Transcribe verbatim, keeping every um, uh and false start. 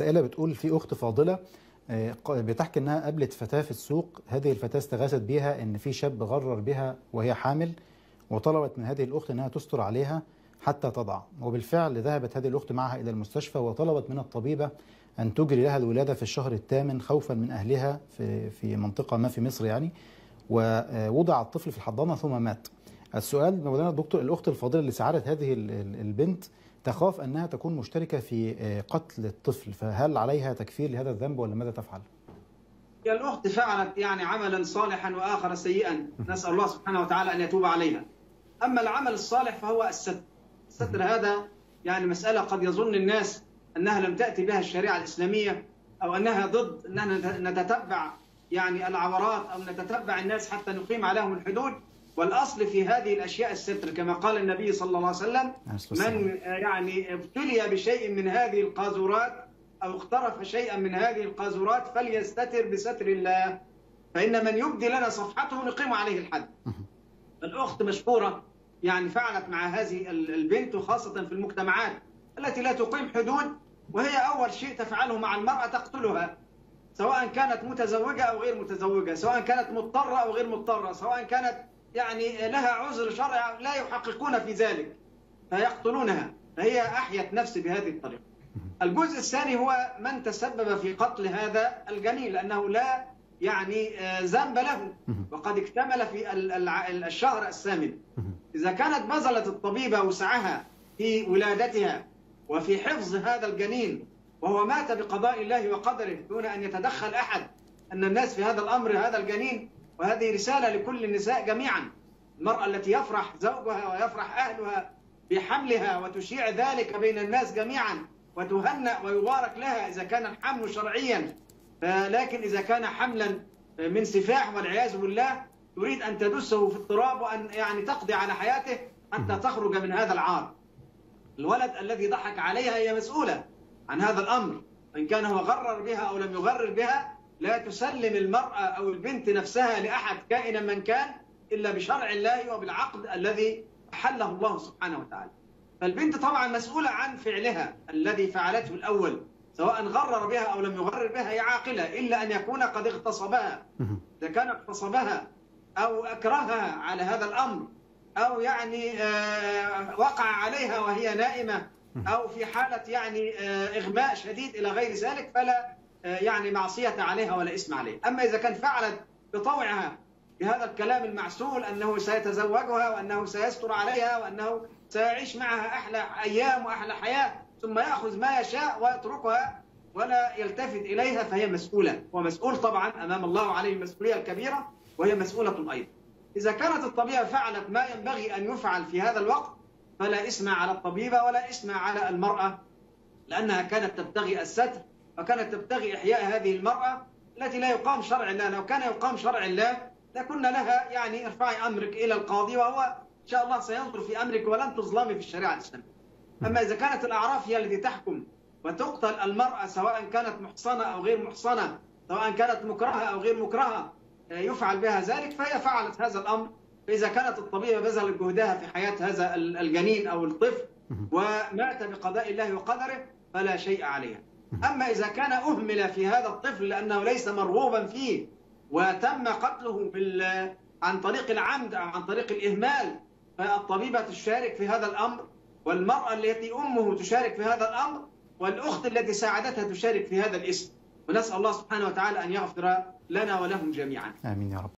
السائله بتقول في اخت فاضله بتحكي انها قابلت فتاه في السوق، هذه الفتاه استغاثت بيها ان في شاب غرر بها وهي حامل، وطلبت من هذه الاخت انها تستر عليها حتى تضع، وبالفعل ذهبت هذه الاخت معها الى المستشفى وطلبت من الطبيبه ان تجري لها الولاده في الشهر الثامن خوفا من اهلها في في منطقه ما في مصر يعني، ووضع الطفل في الحضانه ثم مات. السؤال مولانا الدكتور، الاخت الفاضله اللي ساعدت هذه البنت تخاف انها تكون مشتركه في قتل الطفل، فهل عليها تكفير لهذا الذنب ولا ماذا تفعل؟ هي الاخت فعلت يعني عملا صالحا واخر سيئا، نسال الله سبحانه وتعالى ان يتوب عليها. اما العمل الصالح فهو الستر. الستر هذا يعني مساله قد يظن الناس انها لم تاتي بها الشريعه الاسلاميه، او انها ضد اننا نتتبع يعني العورات او نتتبع الناس حتى نقيم عليهم الحدود، والاصل في هذه الاشياء الستر، كما قال النبي صلى الله عليه وسلم من يعني ابتلي بشيء من هذه القاذورات او اقترف شيئا من هذه القاذورات فليستتر بستر الله، فان من يبدي لنا صفحته نقيم عليه الحد. الاخت مشكوره يعني فعلت مع هذه البنت، وخاصه في المجتمعات التي لا تقيم حدود، وهي اول شيء تفعله مع المراه تقتلها، سواء كانت متزوجه او غير متزوجه، سواء كانت مضطره او غير مضطره، سواء كانت يعني لها عذر شرعي لا يحققون في ذلك فيقتلونها، فهي احيت نفسي بهذه الطريقه. الجزء الثاني هو من تسبب في قتل هذا الجنين، لانه لا يعني ذنب له وقد اكتمل في الشهر الثامن. اذا كانت بذلت الطبيبه وسعها في ولادتها وفي حفظ هذا الجنين، وهو مات بقضاء الله وقدره دون ان يتدخل احد، ان الناس في هذا الامر هذا الجنين، وهذه رسالة لكل النساء جميعا، المرأة التي يفرح زوجها ويفرح أهلها بحملها وتشيع ذلك بين الناس جميعا وتهنأ ويبارك لها إذا كان الحمل شرعيا، لكن إذا كان حملا من سفاح والعياذ بالله تريد أن تدسه في التراب وأن يعني تقضي على حياته حتى تخرج من هذا العار. الولد الذي ضحك عليها هي مسؤولة عن هذا الأمر، إن كان هو غرر بها أو لم يغرر بها. لا تسلم المرأة أو البنت نفسها لأحد كائنا من كان إلا بشرع الله وبالعقد الذي أحله الله سبحانه وتعالى. فالبنت طبعا مسؤولة عن فعلها الذي فعلته الأول، سواء غرر بها أو لم يغرر بها، هي عاقلة إلا أن يكون قد اغتصبها. إذا كان اغتصبها أو أكرهها على هذا الأمر، أو يعني آه وقع عليها وهي نائمة، أو في حالة يعني آه إغماء شديد إلى غير ذلك، فلا يعني معصية عليها ولا اسم عليها. أما إذا كان فعلت بطوعها بهذا الكلام المعسول أنه سيتزوجها وأنه سيستر عليها وأنه سيعيش معها أحلى أيام وأحلى حياة، ثم يأخذ ما يشاء ويتركها ولا يلتفت إليها، فهي مسؤولة، ومسؤول طبعا أمام الله عليه المسؤولية الكبيرة، وهي مسؤولة أيضا. إذا كانت الطبيبة فعلت ما ينبغي أن يفعل في هذا الوقت فلا إثم على الطبيبة ولا إثم على المرأة، لأنها كانت تبتغي الستر وكانت تبتغي إحياء هذه المرأة التي لا يقام شرع الله. لو كان يقام شرع الله لكنا لها يعني ارفعي أمرك إلى القاضي وهو إن شاء الله سينظر في أمرك ولن تظلمي في الشريعة الإسلامية. أما إذا كانت الأعراف هي التي تحكم وتقتل المرأة، سواء كانت محصنة أو غير محصنة، سواء كانت مكرهة أو غير مكرهة، يفعل بها ذلك، فهي فعلت هذا الأمر. فإذا كانت الطبيبة بذلت جهدها في حياة هذا الجنين أو الطفل ومات بقضاء الله وقدره فلا شيء عليها. أما إذا كان أهمل في هذا الطفل لأنه ليس مرغوبا فيه وتم قتله عن طريق العمد أو عن طريق الإهمال، فالطبيبة تشارك في هذا الأمر، والمرأة التي أمه تشارك في هذا الأمر، والأخت التي ساعدتها تشارك في هذا الإسم. ونسأل الله سبحانه وتعالى أن يغفر لنا ولهم جميعا. آمين يا رب.